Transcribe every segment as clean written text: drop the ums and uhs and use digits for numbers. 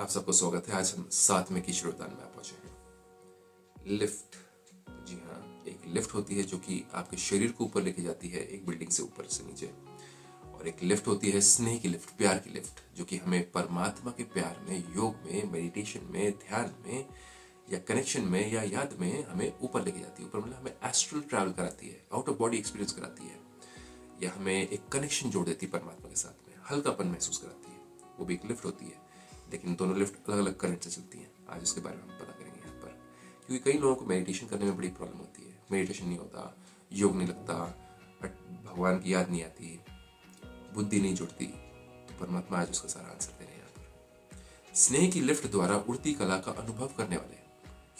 आप सबको स्वागत है। आज हम 7वें की श्रोतान में पहुंचे हैं। लिफ्ट, जी हाँ, एक लिफ्ट होती है जो कि आपके शरीर को ऊपर लेके जाती है एक बिल्डिंग से ऊपर से नीचे, और एक लिफ्ट होती है स्नेह की लिफ्ट, प्यार की लिफ्ट, जो कि हमें परमात्मा के प्यार में, योग में, मेडिटेशन में, ध्यान में या कनेक्शन में या याद में हमें ऊपर लेके जाती है। ऊपर मतलब हमें एस्ट्रल ट्रैवल कराती है, आउट ऑफ बॉडी एक्सपीरियंस कराती है, या हमें एक कनेक्शन जोड़ देती है परमात्मा के साथ में, हल्कापन महसूस कराती है। वो भी एक लिफ्ट होती है, लेकिन दोनों लिफ्ट अलग अलग करंट से चलती हैं। आज इसके बारे में हम पता करेंगे यहाँ पर, क्योंकि कई लोगों को मेडिटेशन करने में बड़ी प्रॉब्लम होती है। मेडिटेशन नहीं होता, योग नहीं लगता, बट भगवान की याद नहीं आती, बुद्धि नहीं जुड़ती। तो परमात्मा आज उसका सारा आंसर दे रहे हैं यहाँ पर। स्नेह की लिफ्ट द्वारा उड़ती कला का अनुभव करने वाले,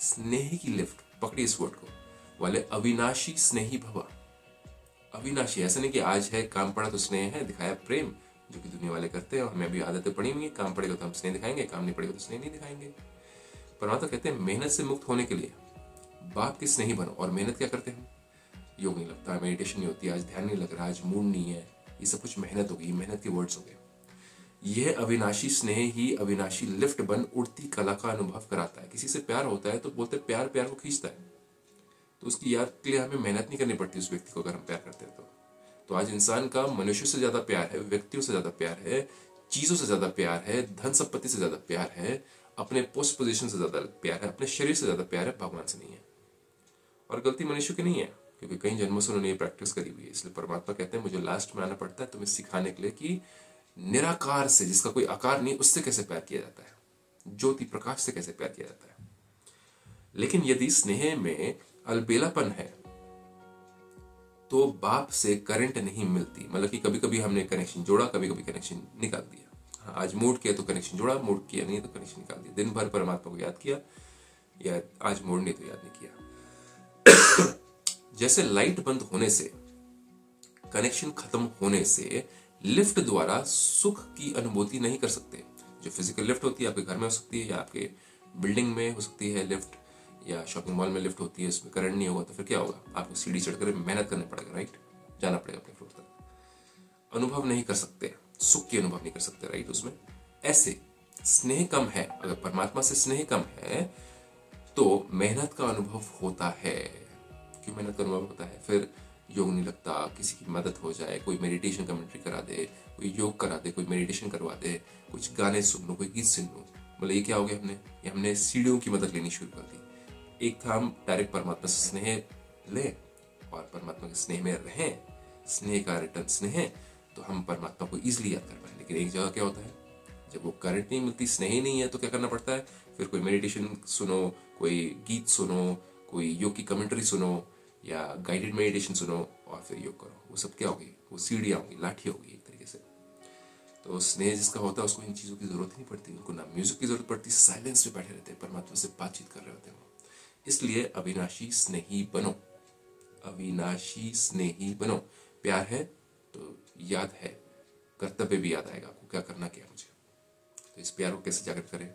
स्नेह की लिफ्ट, पकड़िए इस वर्ड को, वाले अविनाशी स्नेही भव। अविनाशी ऐसा नहीं कि आज है, काम पड़ा तो स्नेह है, दिखाया प्रेम, जो कि दुनिया वाले करते हैं, और हमें अभी आदतें पड़ी हुई है। काम पड़ेगा तो हम स्नेह दिखाएंगे, काम नहीं पड़ेगा तो स्नेह नहीं दिखाएंगे। परमात्मा कहते हैं मेहनत से मुक्त होने के लिए बाप के स्नेही बनो। और मेहनत क्या करते हैं? योग नहीं लगता, मेडिटेशन नहीं होती, आज ध्यान नहीं लग रहा, आज मूड नहीं है, ये सब कुछ मेहनत होगी, मेहनत के वर्ड्स हो गए। यह अविनाशी स्नेह ही अविनाशी लिफ्ट बन उड़ती कला का अनुभव कराता है। किसी से प्यार होता है तो बोलते प्यार प्यार को खींचता है, तो उसकी याद के लिए हमें मेहनत नहीं करनी पड़ती उस व्यक्ति को, अगर हम प्यार करते हैं तो आज इंसान का मनुष्य से ज्यादा प्यार है, व्यक्तियों से ज्यादा प्यार है, चीजों से ज्यादा प्यार है, धन संपत्ति से ज्यादा प्यार है, अपने पोस्ट पोजीशन से ज्यादा प्यार है, अपने शरीर से ज्यादा प्यार है, भगवान से नहीं है। और गलती मनुष्य की नहीं है, क्योंकि कई जन्मों से उन्होंने ये प्रैक्टिस करी हुई है। इसलिए परमात्मा कहते हैं मुझे लास्ट में आना पड़ता है तुम्हें सिखाने के लिए कि निराकार से, जिसका कोई आकार नहीं, उससे कैसे प्यार किया जाता है, ज्योति प्रकाश से कैसे प्यार किया जाता है। लेकिन यदि स्नेह में अलबेलापन है तो बाप से करंट नहीं मिलती। मतलब कि कभी कभी हमने कनेक्शन जोड़ा, कभी कभी कनेक्शन निकाल दिया। हाँ, आज मूड किया तो कनेक्शन जोड़ा, मूड किया नहीं तो कनेक्शन निकाल दिया। दिन भर परमात्मा को याद किया, या आज मूड नहीं तो याद नहीं किया। जैसे लाइट बंद होने से, कनेक्शन खत्म होने से लिफ्ट द्वारा सुख की अनुभूति नहीं कर सकते। जो फिजिकल लिफ्ट होती है आपके घर में हो सकती है, या आपके बिल्डिंग में हो सकती है लिफ्ट, या शॉपिंग मॉल में लिफ्ट होती है, उसमें करंट नहीं होगा तो फिर क्या होगा? आपको सीढ़ी चढ़कर मेहनत करनी पड़ेगा, राइट, जाना पड़ेगा अपने फ्लोर तक। अनुभव नहीं कर सकते, सुख की अनुभव नहीं कर सकते, राइट। उसमें ऐसे स्नेह कम है, अगर परमात्मा से स्नेह कम है तो मेहनत का अनुभव होता है। क्यों मेहनत का अनुभव होता है? फिर योग नहीं लगता, किसी की मदद हो जाए, कोई मेडिटेशन कमेंट्री करा दे, कोई योग करा दे, कोई मेडिटेशन करवा दे, कुछ गाने सुन लो, कोई गीत सुन लो। मतलब ये क्या हो गया, हमने सीढ़ियों की मदद लेनी शुरू कर दी। एक था हम डायरेक्ट परमात्मा से स्नेह ले और परमात्मा के स्नेह में रहें, स्नेह का रिटर्न स्नेह, तो हम परमात्मा को ईजिली याद कर पाए। लेकिन एक जगह क्या होता है, जब वो करंट नहीं मिलती, स्नेह नहीं है, तो क्या करना पड़ता है? फिर कोई मेडिटेशन सुनो, कोई गीत सुनो, कोई योग की कमेंट्री सुनो, या गाइडेड मेडिटेशन सुनो, और फिर योग करो। वो सब क्या होगी? वो सीढ़ियाँ होगी, लाठी होगी एक तरीके से। तो स्नेह जिसका होता है उसको इन चीज़ों की जरूरत नहीं पड़ती, उनको ना म्यूजिक की जरूरत पड़ती, साइलेंस में बैठे रहते हैं, परमात्मा से बातचीत कर रहे होते हैं। इसलिए अविनाशी स्नेही बनो, अविनाशी स्नेही बनो। प्यार है तो याद है, कर्तव्य भी याद आएगा आपको, क्या करना क्या मुझे। तो इस प्यार को कैसे जागृत करें,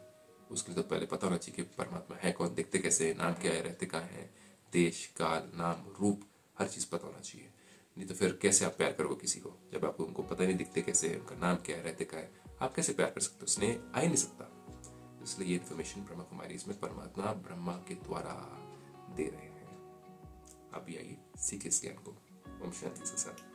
उसके लिए तो पहले पता होना चाहिए कि परमात्मा है कौन, देखते कैसे है, नाम क्या है, रहते कहाँ हैं, देश, काल, नाम, रूप, हर चीज पता होना चाहिए। नहीं तो फिर कैसे आप प्यार करोगे किसी को, जब आपको उनको पता नहीं, दिखते कैसे है, उनका नाम क्या है, रहते क्या है, आप कैसे प्यार कर सकते हो? स्नेह आ ही नहीं सकता। इसलिए ये इन्फॉर्मेशन ब्रह्मकुमारीज में परमात्मा ब्रह्मा के द्वारा दे रहे हैं। आप भी आइए, सीखे इस ज्ञान को। ओम शांति के साथ।